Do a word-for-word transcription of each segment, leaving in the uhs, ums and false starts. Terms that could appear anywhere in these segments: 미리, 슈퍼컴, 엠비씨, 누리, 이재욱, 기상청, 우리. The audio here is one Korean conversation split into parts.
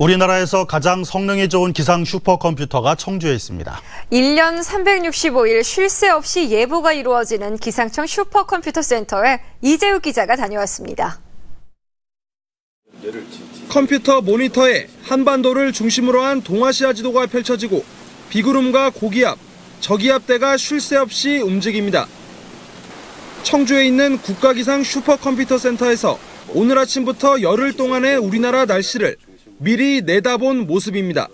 우리나라에서 가장 성능이 좋은 기상 슈퍼컴퓨터가 청주에 있습니다. 일 년 삼백육십오 일 쉴 새 없이 예보가 이루어지는 기상청 슈퍼컴퓨터 센터에 이재욱 기자가 다녀왔습니다. 컴퓨터 모니터에 한반도를 중심으로 한 동아시아 지도가 펼쳐지고 비구름과 고기압, 저기압대가 쉴 새 없이 움직입니다. 청주에 있는 국가기상 슈퍼컴퓨터 센터에서 오늘 아침부터 열흘 동안의 우리나라 날씨를 미리 내다본 모습입니다.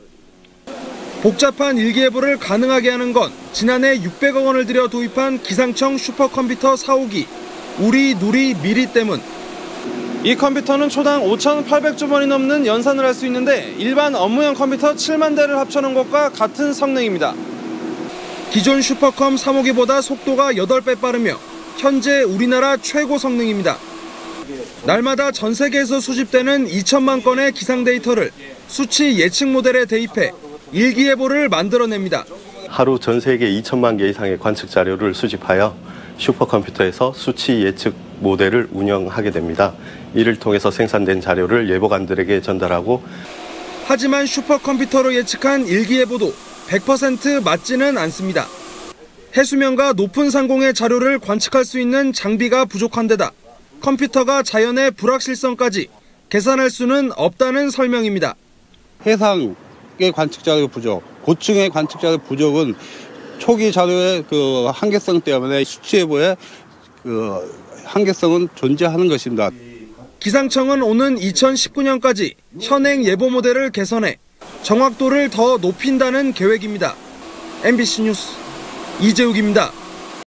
복잡한 일기예보를 가능하게 하는 건 지난해 육백억 원을 들여 도입한 기상청 슈퍼컴퓨터 사 호기 우리 누리 미리 때문. 이 컴퓨터는 초당 오천팔백조 원이 넘는 연산을 할 수 있는데 일반 업무용 컴퓨터 칠만 대를 합쳐놓은 것과 같은 성능입니다. 기존 슈퍼컴 삼 호기보다 속도가 여덟 배 빠르며 현재 우리나라 최고 성능입니다. 날마다 전 세계에서 수집되는 이천만 건의 기상 데이터를 수치 예측 모델에 대입해 일기예보를 만들어냅니다. 하루 전 세계 이천만 개 이상의 관측 자료를 수집하여 슈퍼컴퓨터에서 수치 예측 모델을 운영하게 됩니다. 이를 통해서 생산된 자료를 예보관들에게 전달하고. 하지만 슈퍼컴퓨터로 예측한 일기예보도 백 퍼센트 맞지는 않습니다. 해수면과 높은 상공의 자료를 관측할 수 있는 장비가 부족한 데다 컴퓨터가 자연의 불확실성까지 계산할 수는 없다는 설명입니다. 해상의 관측 자료 부족, 고층의 관측 자료 부족은 초기 자료의 그 한계성 때문에 수치 예보의 그 한계성은 존재하는 것입니다. 기상청은 오는 이천십구 년까지 현행 예보 모델을 개선해 정확도를 더 높인다는 계획입니다. 엠비씨 뉴스 이재욱입니다.